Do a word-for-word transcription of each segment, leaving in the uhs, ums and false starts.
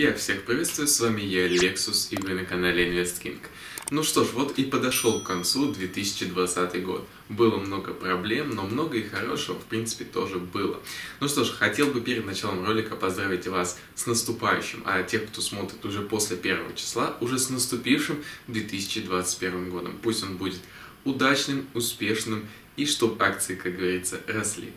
Я всех приветствую, с вами я, Лексус, и вы на канале INVEST KING. Ну что ж, вот и подошел к концу две тысячи двадцатый год. Было много проблем, но много и хорошего, в принципе, тоже было. Ну что ж, хотел бы перед началом ролика поздравить вас с наступающим, а тех, кто смотрит уже после первого числа, уже с наступившим две тысячи двадцать первым годом. Пусть он будет удачным, успешным и чтобы акции, как говорится, росли.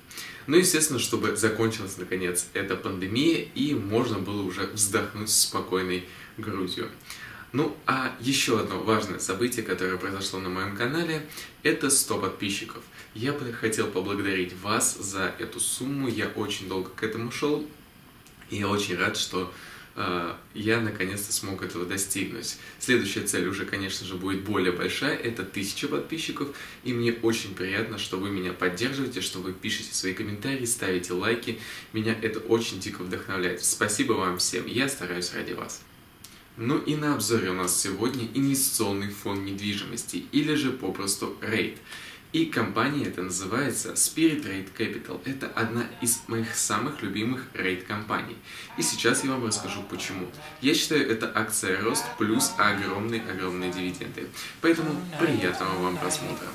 Ну и, естественно, чтобы закончилась, наконец, эта пандемия и можно было уже вздохнуть с спокойной грудью. Ну, а еще одно важное событие, которое произошло на моем канале, это сто подписчиков. Я бы хотел поблагодарить вас за эту сумму, я очень долго к этому шел, и я очень рад, что э, я наконец-то смог этого достигнуть. Следующая цель уже, конечно же, будет более большая, это тысяча подписчиков, и мне очень приятно, что вы меня поддерживаете, что вы пишете свои комментарии, ставите лайки, меня это очень дико вдохновляет. Спасибо вам всем, я стараюсь ради вас. Ну и на обзоре у нас сегодня инвестиционный фонд недвижимости, или же попросту рейт. И компания эта называется Spirit Realty Capital. Это одна из моих самых любимых рейт-компаний. И сейчас я вам расскажу почему. Я считаю, это акция рост плюс огромные-огромные дивиденды. Поэтому приятного вам просмотра.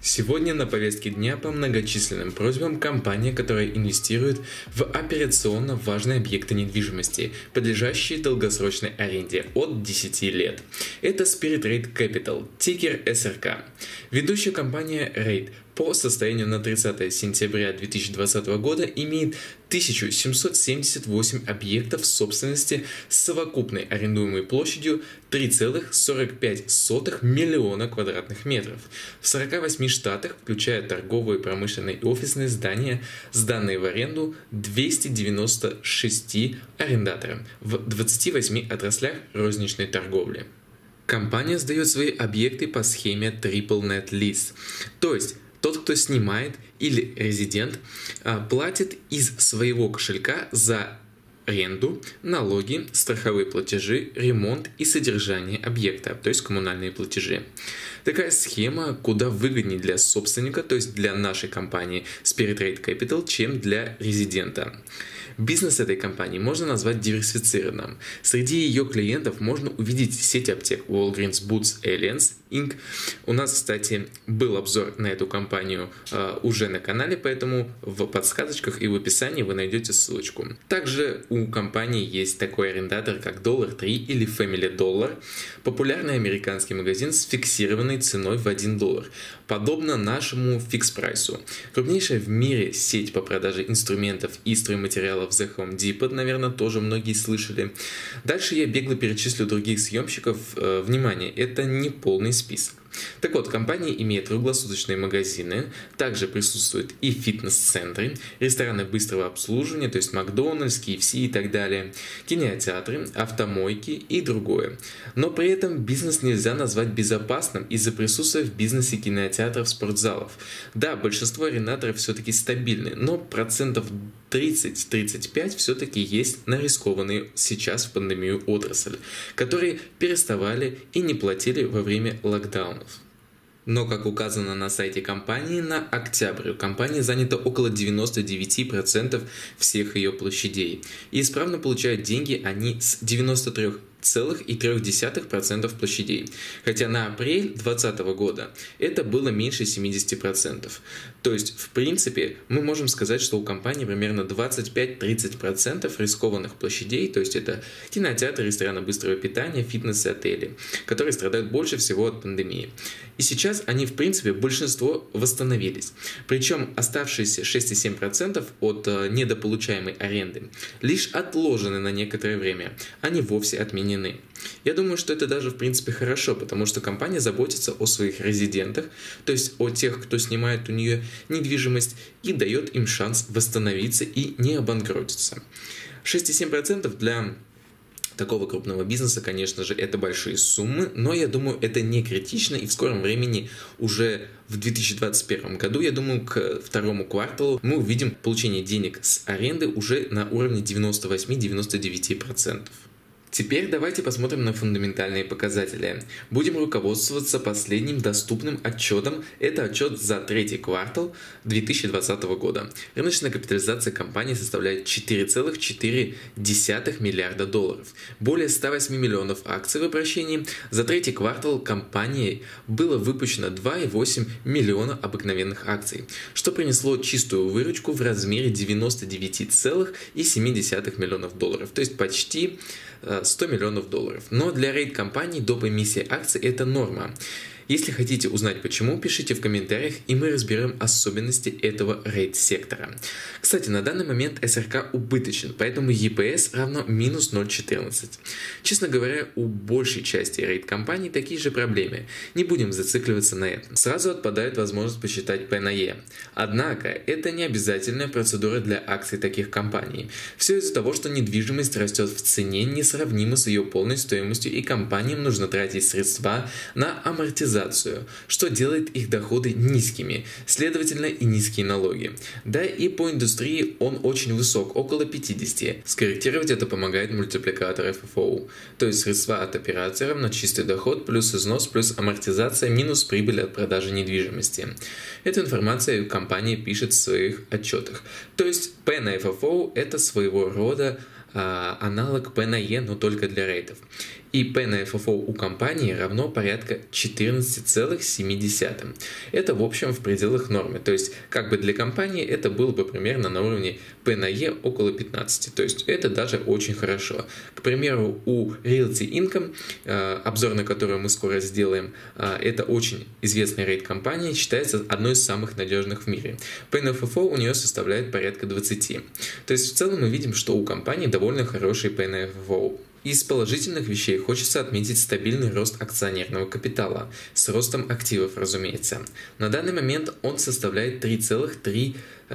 Сегодня на повестке дня по многочисленным просьбам компания, которая инвестирует в операционно важные объекты недвижимости, подлежащие долгосрочной аренде от десяти лет. Это Spirit Realty Capital, тикер эс эр ка. Ведущая компания рейт по состоянию на тридцатое сентября две тысячи двадцатого года имеет тысячу семьсот семьдесят восемь объектов собственности с совокупной арендуемой площадью три целых сорок пять сотых миллиона квадратных метров. В сорока восьми штатах, включая торговые, промышленные и офисные здания, сданные в аренду двухсот девяноста шести арендаторам в двадцати восьми отраслях розничной торговли. Компания сдает свои объекты по схеме Triple Net Lease, то есть тот, кто снимает или резидент, платит из своего кошелька за аренду, налоги, страховые платежи, ремонт и содержание объекта, то есть коммунальные платежи. Такая схема куда выгоднее для собственника, то есть для нашей компании Spirit Realty Capital, чем для резидента. Бизнес этой компании можно назвать диверсифицированным. Среди ее клиентов можно увидеть сеть аптек Walgreens Boots Alliance инкорпорейтед У нас, кстати, был обзор на эту компанию э, уже на канале, поэтому в подсказочках и в описании вы найдете ссылочку. Также у компании есть такой арендатор, как доллар три или Family Dollar, популярный американский магазин с фиксированной ценой в один доллар, подобно нашему фикс-прайсу. Крупнейшая в мире сеть по продаже инструментов и стройматериалов The Home Depot, наверное, тоже многие слышали. Дальше я бегло перечислю других съемщиков. Внимание, это не полный список. Так вот, компания имеет круглосуточные магазины, также присутствуют и фитнес-центры, рестораны быстрого обслуживания, то есть Макдональдс, кей эф си и так далее, кинотеатры, автомойки и другое. Но при этом бизнес нельзя назвать безопасным из-за присутствия в бизнесе кинотеатров, спортзалов. Да, большинство арендаторов все-таки стабильны, но процентов тридцать-тридцать пять все-таки есть на рискованные сейчас в пандемию отрасль, которые переставали и не платили во время локдауна. Но, как указано на сайте компании, на октябрь у компании занято около девяноста девяти процентов всех ее площадей. И исправно получают деньги они с девяноста трёх целых трёх десятых процента площадей, хотя на апрель две тысячи двадцатого года это было меньше семидесяти процентов. То есть, в принципе, мы можем сказать, что у компании примерно двадцать пять-тридцать процентов рискованных площадей, то есть это кинотеатры, рестораны быстрого питания, фитнес и отели, которые страдают больше всего от пандемии. И сейчас они, в принципе, большинство восстановились. Причем оставшиеся шесть целых семь десятых процента от недополучаемой аренды лишь отложены на некоторое время, а не вовсе отменены. Я думаю, что это даже в принципе хорошо, потому что компания заботится о своих резидентах, то есть о тех, кто снимает у нее недвижимость, и дает им шанс восстановиться и не обанкротиться. шесть целых семь десятых процента для такого крупного бизнеса, конечно же, это большие суммы, но я думаю, это не критично, и в скором времени уже в две тысячи двадцать первом году, я думаю, к второму кварталу мы увидим получение денег с аренды уже на уровне девяноста восьми-девяноста девяти процентов. Теперь давайте посмотрим на фундаментальные показатели. Будем руководствоваться последним доступным отчетом. Это отчет за третий квартал две тысячи двадцатого года. Рыночная капитализация компании составляет четыре целых четыре десятых миллиарда долларов. Более сто восемь миллионов акций в обращении. За третий квартал компанией было выпущено два и восемь миллиона обыкновенных акций, что принесло чистую выручку в размере девяноста девяти целых семи десятых миллионов долларов, то есть почти сто миллионов долларов. Но для рейт-компаний доп. Эмиссия акций – это норма. Если хотите узнать почему, пишите в комментариях, и мы разберем особенности этого рейт-сектора. Кстати, на данный момент СРК убыточен, поэтому и пи эс равно минус ноль целых четырнадцать сотых. Честно говоря, у большей части рейт-компаний такие же проблемы. Не будем зацикливаться на этом. Сразу отпадает возможность посчитать P на E. Однако, это не обязательная процедура для акций таких компаний. Все из-за того, что недвижимость растет в цене несравнимо с ее полной стоимостью, и компаниям нужно тратить средства на амортизацию, что делает их доходы низкими, следовательно и низкие налоги. Да и по индустрии он очень высок, около пятидесяти. Скорректировать это помогает мультипликатор эф эф о, то есть средства от операции равно чистый доход плюс износ плюс амортизация минус прибыль от продажи недвижимости. Эту информацию компания пишет в своих отчетах. То есть P на эф эф о это своего рода а, аналог P на E, но только для рейтов. И P на эф эф о у компании равно порядка четырнадцати целых семи десятых. Это в общем в пределах нормы. То есть как бы для компании это было бы примерно на уровне P на E около пятнадцати. То есть это даже очень хорошо. К примеру, у Realty Income, э, обзор на который мы скоро сделаем, э, это очень известная рейт-компания, считается одной из самых надежных в мире. P на эф эф о у нее составляет порядка двадцати. То есть в целом мы видим, что у компании довольно хороший P на эф эф о. Из положительных вещей хочется отметить стабильный рост акционерного капитала, с ростом активов, разумеется. На данный момент он составляет три целых три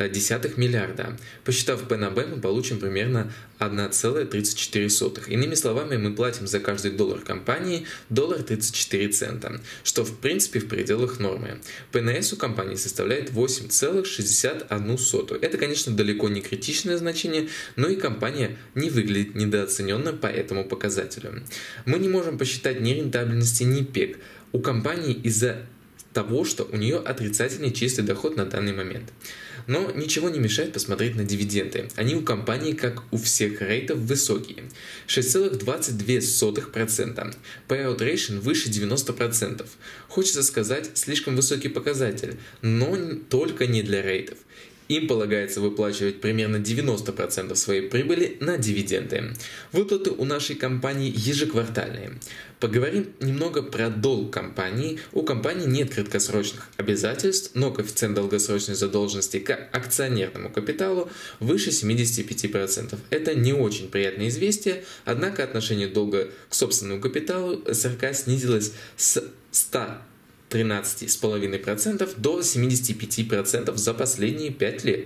десятых миллиарда. Посчитав P на B, мы получим примерно одна целая тридцать четыре сотых. Иными словами, мы платим за каждый доллар компании один доллар тридцать четыре цента, что в принципе в пределах нормы. P на S у компании составляет восемь целых шестьдесят одну сотую. Это, конечно, далеко не критичное значение, но и компания не выглядит недооцененно по этому показателю. Мы не можем посчитать ни рентабельности, ни пек. У компании из-за того, что у нее отрицательный чистый доход на данный момент. Но ничего не мешает посмотреть на дивиденды. Они у компании, как у всех рейтов, высокие. шесть целых двадцать две сотых процента. Payout ratio выше девяноста процентов. Хочется сказать, слишком высокий показатель, но только не для рейтов. Им полагается выплачивать примерно девяносто процентов своей прибыли на дивиденды. Выплаты у нашей компании ежеквартальные. Поговорим немного про долг компании. У компании нет краткосрочных обязательств, но коэффициент долгосрочной задолженности к акционерному капиталу выше семидесяти пяти процентов. Это не очень приятное известие, однако отношение долга к собственному капиталу СРК снизилось с ста тринадцати целых пяти десятых процента до семидесяти пяти процентов за последние пять лет.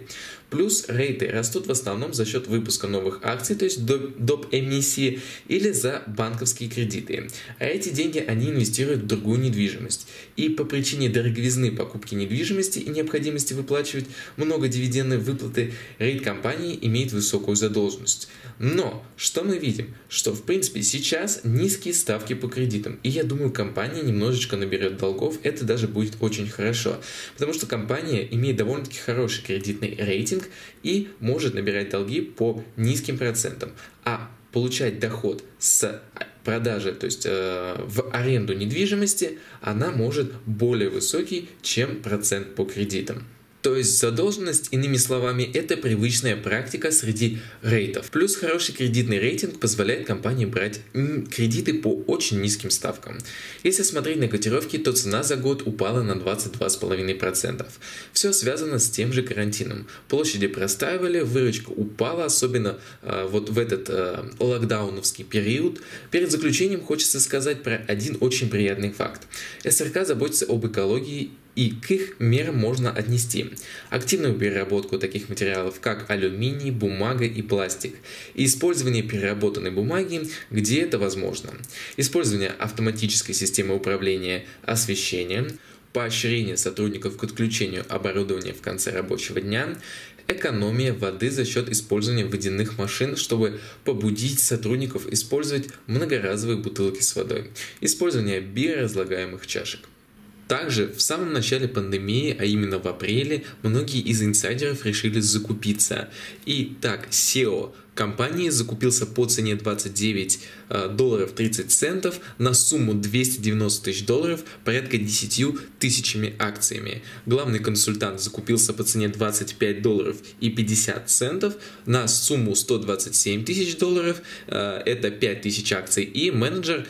Плюс рейты растут в основном за счет выпуска новых акций, то есть доп. Эмиссии, или за банковские кредиты. А эти деньги они инвестируют в другую недвижимость. И по причине дороговизны покупки недвижимости и необходимости выплачивать много дивидендной выплаты, рейт-компании имеет высокую задолженность. Но что мы видим? Что в принципе сейчас низкие ставки по кредитам. И я думаю, компания немножечко наберет долгов. Это даже будет очень хорошо, потому что компания имеет довольно-таки хороший кредитный рейтинг и может набирать долги по низким процентам, а получать доход с продажи, то есть э, в аренду недвижимости, она может более высокий, чем процент по кредитам. То есть задолженность, иными словами, это привычная практика среди рейтов. Плюс хороший кредитный рейтинг позволяет компании брать кредиты по очень низким ставкам. Если смотреть на котировки, то цена за год упала на двадцать два целых пять десятых процента. Все связано с тем же карантином. Площади простаивали, выручка упала, особенно э, вот в этот э, локдауновский период. Перед заключением хочется сказать про один очень приятный факт. СРК заботится об экологии, и к их мерам можно отнести активную переработку таких материалов, как алюминий, бумага и пластик, и использование переработанной бумаги, где это возможно, использование автоматической системы управления освещением, поощрение сотрудников к отключению оборудования в конце рабочего дня, экономия воды за счет использования водяных машин, чтобы побудить сотрудников использовать многоразовые бутылки с водой, использование биоразлагаемых чашек. Также в самом начале пандемии, а именно в апреле, многие из инсайдеров решили закупиться. И так, сео компании закупился по цене двадцать девять долларов тридцать центов на сумму двести девяносто тысяч долларов порядка десятью тысячами акциями. Главный консультант закупился по цене двадцать пять долларов и пятьдесят центов на сумму сто двадцать семь тысяч долларов, это пять тысяч акций. И менеджер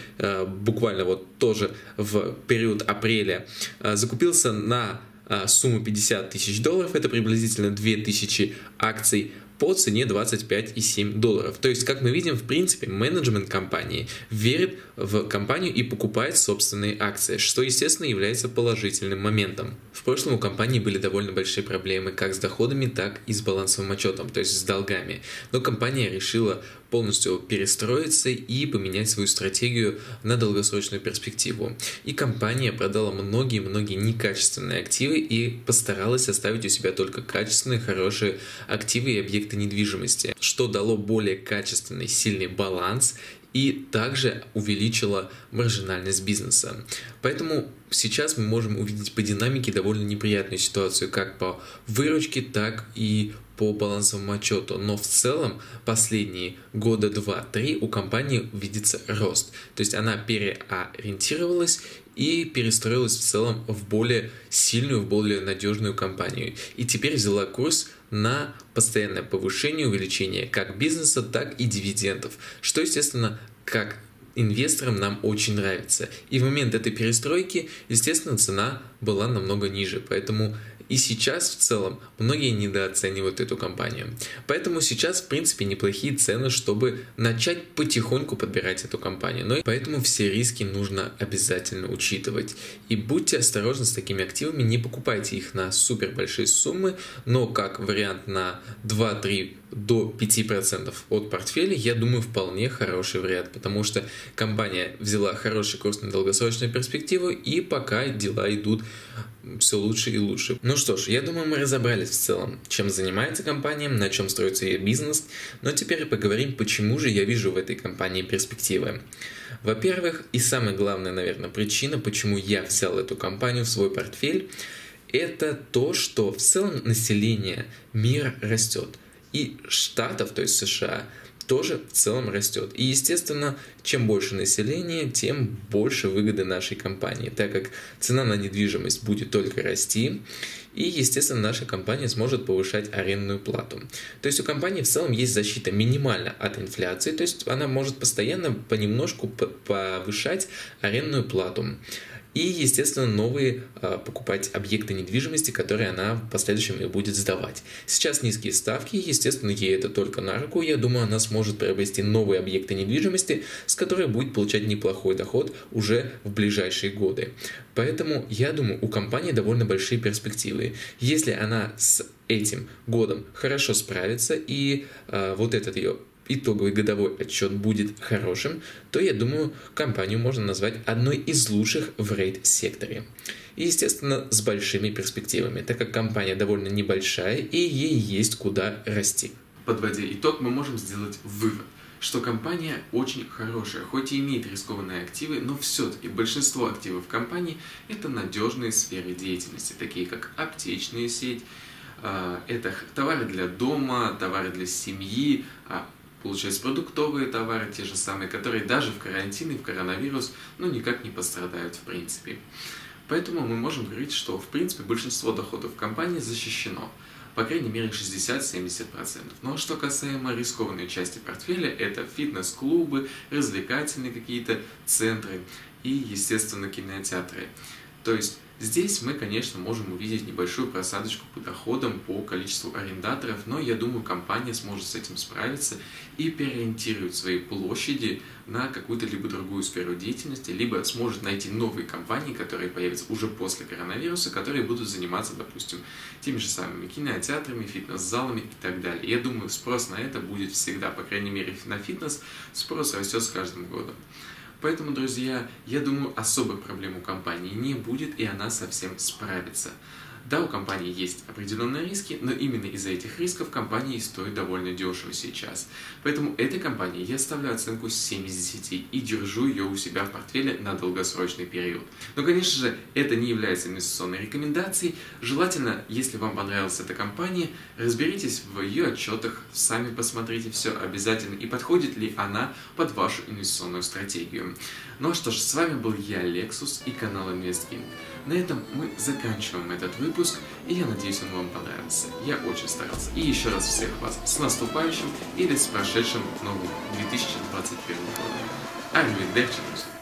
буквально вот тоже в период апреля закупился на сумму пятьдесят тысяч долларов, это приблизительно две тысячи акций по цене двадцать пять и семь долларов. То есть, как мы видим, в принципе, менеджмент компании верит в компанию и покупает собственные акции, что, естественно, является положительным моментом. В прошлом у компании были довольно большие проблемы как с доходами, так и с балансовым отчетом, то есть с долгами. Но компания решила полностью перестроиться и поменять свою стратегию на долгосрочную перспективу. И компания продала многие-многие некачественные активы и постаралась оставить у себя только качественные, хорошие активы и объекты недвижимости, что дало более качественный, сильный баланс и также увеличило маржинальность бизнеса. Поэтому сейчас мы можем увидеть по динамике довольно неприятную ситуацию как по выручке, так и по балансовому отчету. Но в целом последние года два-три у компании видится рост. То есть она переориентировалась и перестроилась в целом в более сильную, в более надежную компанию. И теперь взяла курс на постоянное повышение, увеличение как бизнеса, так и дивидендов. Что, естественно, как инвесторам нам очень нравится. И в момент этой перестройки, естественно, цена была намного ниже. Поэтому и сейчас в целом многие недооценивают эту компанию. Поэтому сейчас, в принципе, неплохие цены, чтобы начать потихоньку подбирать эту компанию. Но и поэтому все риски нужно обязательно учитывать. И будьте осторожны с такими активами, не покупайте их на супер большие суммы, но как вариант на два-три до пяти процентов от портфеля, я думаю, вполне хороший вариант, потому что компания взяла хороший курс на долгосрочную перспективу, и пока дела идут все лучше и лучше. Ну что ж, я думаю, мы разобрались в целом, чем занимается компания, на чем строится ее бизнес, но теперь поговорим, почему же я вижу в этой компании перспективы. Во-первых, и самая главная, наверное, причина, почему я взял эту компанию в свой портфель, это то, что в целом население мира растет. И штатов, то есть США, тоже в целом растет. И, естественно, чем больше населения, тем больше выгоды нашей компании, так как цена на недвижимость будет только расти, и, естественно, наша компания сможет повышать арендную плату. То есть у компании в целом есть защита минимально от инфляции, то есть она может постоянно понемножку повышать арендную плату. И, естественно, новые э, покупать объекты недвижимости, которые она в последующем и будет сдавать. Сейчас низкие ставки, естественно, ей это только на руку. Я думаю, она сможет приобрести новые объекты недвижимости, с которых будет получать неплохой доход уже в ближайшие годы. Поэтому, я думаю, у компании довольно большие перспективы. Если она с этим годом хорошо справится и э, вот этот ее итоговый годовой отчет будет хорошим, то, я думаю, компанию можно назвать одной из лучших в рейт-секторе. И, естественно, с большими перспективами, так как компания довольно небольшая и ей есть куда расти. Подводя итог, мы можем сделать вывод, что компания очень хорошая, хоть и имеет рискованные активы, но все-таки большинство активов компании – это надежные сферы деятельности, такие как аптечная сеть, это товары для дома, товары для семьи, получается, продуктовые товары, те же самые, которые даже в карантин и в коронавирус, ну, никак не пострадают в принципе. Поэтому мы можем говорить, что, в принципе, большинство доходов компании защищено, по крайней мере, шестьдесят-семьдесят процентов. Ну, а что касаемо рискованной части портфеля, это фитнес-клубы, развлекательные какие-то центры и, естественно, кинотеатры. То есть здесь мы, конечно, можем увидеть небольшую просадочку по доходам, по количеству арендаторов, но я думаю, компания сможет с этим справиться и переориентирует свои площади на какую-то либо другую сферу деятельности, либо сможет найти новые компании, которые появятся уже после коронавируса, которые будут заниматься, допустим, теми же самыми кинотеатрами, фитнес-залами и так далее. Я думаю, спрос на это будет всегда, по крайней мере, на фитнес спрос растет с каждым годом. Поэтому, друзья, я думаю, особой проблем у компании не будет, и она совсем справится. Да, у компании есть определенные риски, но именно из-за этих рисков компании стоит довольно дешево сейчас. Поэтому этой компании я ставлю оценку семь из десяти и держу ее у себя в портфеле на долгосрочный период. Но, конечно же, это не является инвестиционной рекомендацией. Желательно, если вам понравилась эта компания, разберитесь в ее отчетах, сами посмотрите все обязательно и подходит ли она под вашу инвестиционную стратегию. Ну а что ж, с вами был я, Лексус, и канал INVEST KING. На этом мы заканчиваем этот выпуск, и я надеюсь, он вам понравился. Я очень старался. И еще раз всех вас с наступающим или с прошедшим новым две тысячи двадцать первым годом. Arrivederci.